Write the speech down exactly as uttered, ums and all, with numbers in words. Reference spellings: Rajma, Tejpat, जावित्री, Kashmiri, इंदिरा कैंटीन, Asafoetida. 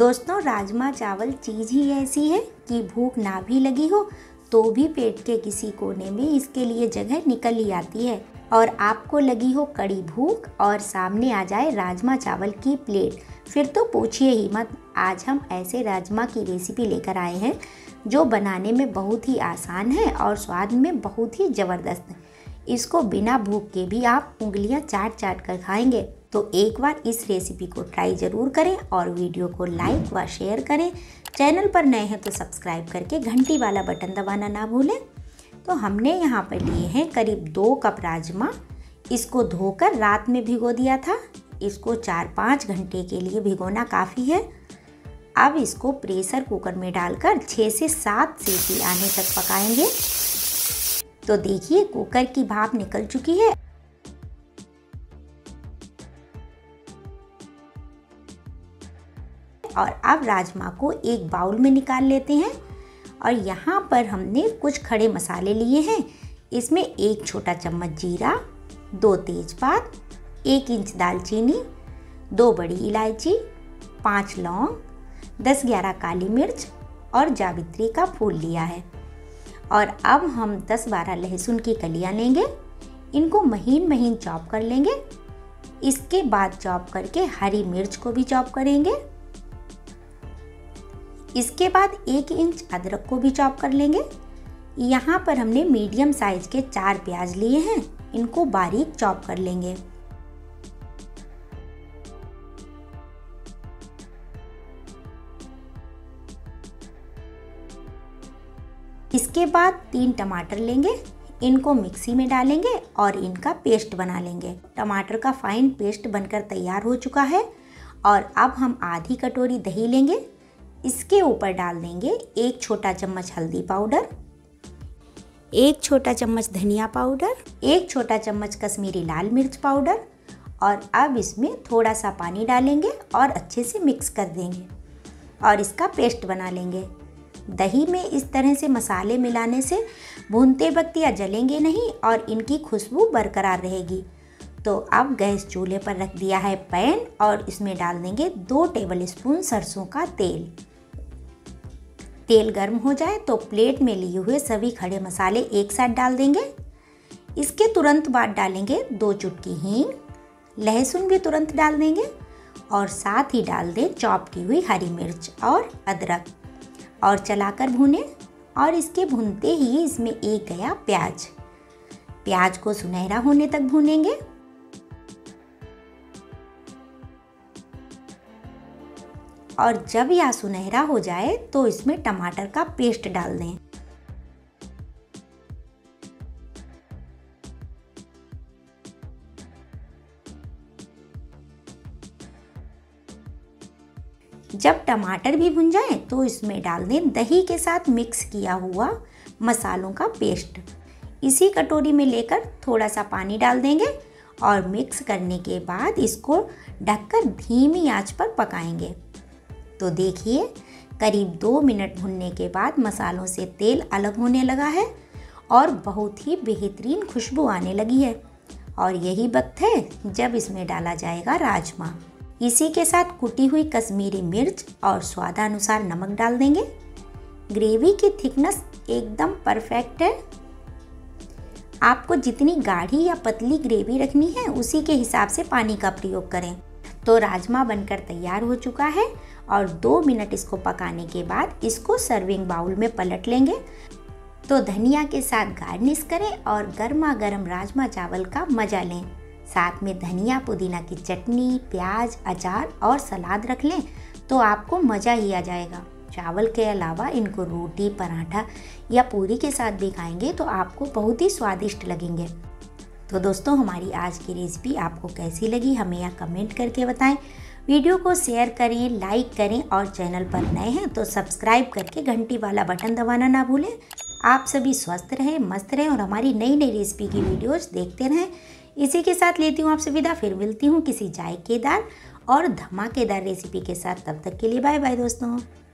दोस्तों राजमा चावल चीज़ ही ऐसी है कि भूख ना भी लगी हो तो भी पेट के किसी कोने में इसके लिए जगह निकल ही आती है। और आपको लगी हो कड़ी भूख और सामने आ जाए राजमा चावल की प्लेट, फिर तो पूछिए ही मत। आज हम ऐसे राजमा की रेसिपी लेकर आए हैं जो बनाने में बहुत ही आसान है और स्वाद में बहुत ही ज़बरदस्त है। इसको बिना भूख के भी आप उंगलियां चाट चाट कर खाएंगे। तो एक बार इस रेसिपी को ट्राई ज़रूर करें और वीडियो को लाइक व शेयर करें। चैनल पर नए हैं तो सब्सक्राइब करके घंटी वाला बटन दबाना ना भूलें। तो हमने यहाँ पर लिए हैं करीब दो कप राजमा। इसको धोकर रात में भिगो दिया था। इसको चार पाँच घंटे के लिए भिगोना काफ़ी है। अब इसको प्रेशर कुकर में डालकर छः से सात सीटी आने तक पकाएंगे। तो देखिए कुकर की भाप निकल चुकी है। और अब राजमा को एक बाउल में निकाल लेते हैं। और यहाँ पर हमने कुछ खड़े मसाले लिए हैं। इसमें एक छोटा चम्मच जीरा, दो तेजपात, एक इंच दालचीनी, दो बड़ी इलायची, पाँच लौंग, दस ग्यारह काली मिर्च और जावित्री का फूल लिया है। और अब हम दस बारह लहसुन की कलियाँ लेंगे। इनको महीन महीन चॉप कर लेंगे। इसके बाद चॉप करके हरी मिर्च को भी चॉप करेंगे। इसके बाद एक इंच अदरक को भी चॉप कर लेंगे। यहाँ पर हमने मीडियम साइज के चार प्याज लिए हैं। इनको बारीक चॉप कर लेंगे। इसके बाद तीन टमाटर लेंगे। इनको मिक्सी में डालेंगे और इनका पेस्ट बना लेंगे। टमाटर का फाइन पेस्ट बनकर तैयार हो चुका है। और अब हम आधी कटोरी दही लेंगे। इसके ऊपर डाल देंगे एक छोटा चम्मच हल्दी पाउडर, एक छोटा चम्मच धनिया पाउडर, एक छोटा चम्मच कश्मीरी लाल मिर्च पाउडर। और अब इसमें थोड़ा सा पानी डालेंगे और अच्छे से मिक्स कर देंगे और इसका पेस्ट बना लेंगे। दही में इस तरह से मसाले मिलाने से भूनते वक्त या जलेंगे नहीं और इनकी खुशबू बरकरार रहेगी। तो अब गैस चूल्हे पर रख दिया है पैन और इसमें डाल देंगे दो टेबलस्पून सरसों का तेल। तेल गर्म हो जाए तो प्लेट में लिए हुए सभी खड़े मसाले एक साथ डाल देंगे। इसके तुरंत बाद डालेंगे दो चुटकी हींग, लहसुन भी तुरंत डाल देंगे और साथ ही डाल दें चॉप की हुई हरी मिर्च और अदरक और चलाकर भूनें। और इसके भूनते ही इसमें एक गया प्याज। प्याज को सुनहरा होने तक भूनेंगे। और जब यह सुनहरा हो जाए तो इसमें टमाटर का पेस्ट डाल दें। जब टमाटर भी भुन जाए तो इसमें डाल दें दही के साथ मिक्स किया हुआ मसालों का पेस्ट। इसी कटोरी में लेकर थोड़ा सा पानी डाल देंगे और मिक्स करने के बाद इसको ढककर धीमी आंच पर पकाएंगे। तो देखिए करीब दो मिनट भुनने के बाद मसालों से तेल अलग होने लगा है और बहुत ही बेहतरीन खुशबू आने लगी है। और यही वक्त है जब इसमें डाला जाएगा राजमा। इसी के साथ कुटी हुई कश्मीरी मिर्च और स्वादानुसार नमक डाल देंगे। ग्रेवी की थिकनेस एकदम परफेक्ट है। आपको जितनी गाढ़ी या पतली ग्रेवी रखनी है उसी के हिसाब से पानी का प्रयोग करें। तो राजमा बनकर तैयार हो चुका है। और दो मिनट इसको पकाने के बाद इसको सर्विंग बाउल में पलट लेंगे। तो धनिया के साथ गार्निश करें और गर्मा गर्म राजमा चावल का मज़ा लें। साथ में धनिया पुदीना की चटनी, प्याज, अचार और सलाद रख लें तो आपको मज़ा ही आ जाएगा। चावल के अलावा इनको रोटी, पराठा या पूरी के साथ भी खाएंगे तो आपको बहुत ही स्वादिष्ट लगेंगे। तो दोस्तों हमारी आज की रेसिपी आपको कैसी लगी हमें यहाँ कमेंट करके बताएं। वीडियो को शेयर करें, लाइक करें और चैनल पर नए हैं तो सब्सक्राइब करके घंटी वाला बटन दबाना ना भूलें। आप सभी स्वस्थ रहें, मस्त रहें और हमारी नई नई रेसिपी की वीडियोज़ देखते रहें। इसी के साथ लेती हूँ आपसे विदा। फिर मिलती हूँ किसी जायकेदार और धमाकेदार रेसिपी के साथ। तब तक के लिए बाय बाय दोस्तों।